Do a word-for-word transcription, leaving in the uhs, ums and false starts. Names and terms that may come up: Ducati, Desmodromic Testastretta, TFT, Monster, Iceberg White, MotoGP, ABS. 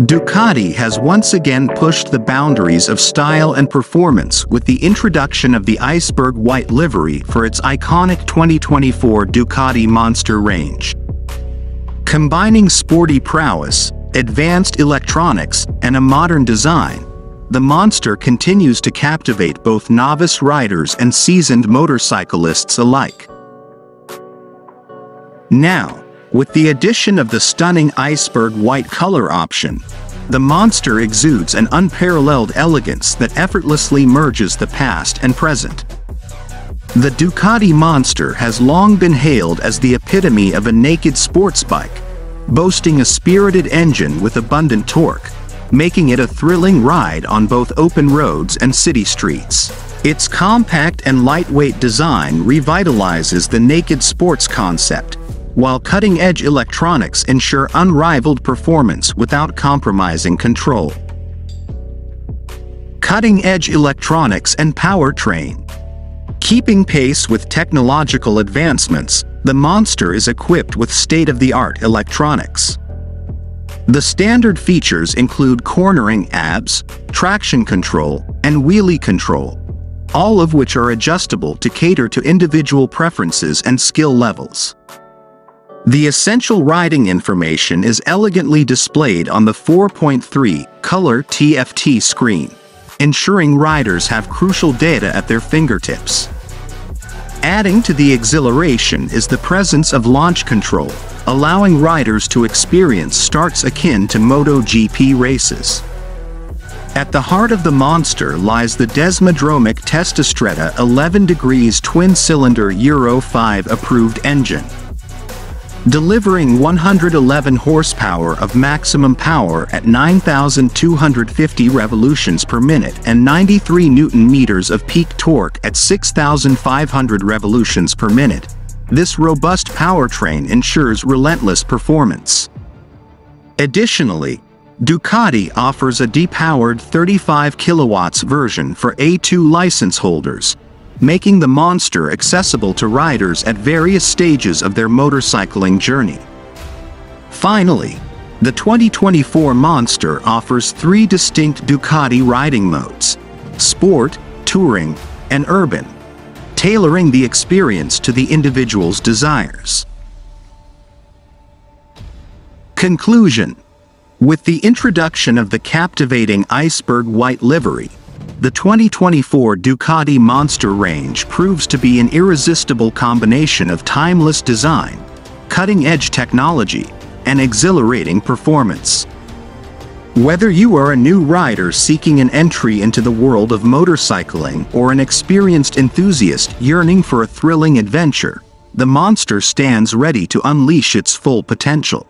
Ducati has once again pushed the boundaries of style and performance with the introduction of the Iceberg White livery for its iconic twenty twenty-four Ducati Monster range. Combining sporty prowess, advanced electronics, and a modern design, the Monster continues to captivate both novice riders and seasoned motorcyclists alike. Now, with the addition of the stunning Iceberg White color option, the Monster exudes an unparalleled elegance that effortlessly merges the past and present. The Ducati Monster has long been hailed as the epitome of a naked sports bike, boasting a spirited engine with abundant torque, making it a thrilling ride on both open roads and city streets. Its compact and lightweight design revitalizes the naked sports concept, while cutting-edge electronics ensure unrivaled performance without compromising control. Cutting-edge electronics and powertrain. Keeping pace with technological advancements, the Monster is equipped with state-of-the-art electronics. The standard features include cornering A B S, traction control, and wheelie control, all of which are adjustable to cater to individual preferences and skill levels. The essential riding information is elegantly displayed on the four point three color T F T screen, ensuring riders have crucial data at their fingertips. Adding to the exhilaration is the presence of launch control, allowing riders to experience starts akin to MotoGP races. At the heart of the Monster lies the Desmodromic Testastretta eleven degrees twin-cylinder Euro five approved engine, delivering one hundred eleven horsepower of maximum power at nine thousand two hundred fifty revolutions per minute and ninety-three newton meters of peak torque at six thousand five hundred revolutions per minute. This robust powertrain ensures relentless performance. Additionally, Ducati offers a depowered thirty-five kilowatts version for A two license holders, making the Monster accessible to riders at various stages of their motorcycling journey. Finally, the twenty twenty-four Monster offers three distinct Ducati riding modes: Sport, Touring, and Urban, tailoring the experience to the individual's desires. Conclusion. With the introduction of the captivating Iceberg White livery, the twenty twenty-four Ducati Monster range proves to be an irresistible combination of timeless design, cutting-edge technology, and exhilarating performance. Whether you are a new rider seeking an entry into the world of motorcycling or an experienced enthusiast yearning for a thrilling adventure, the Monster stands ready to unleash its full potential.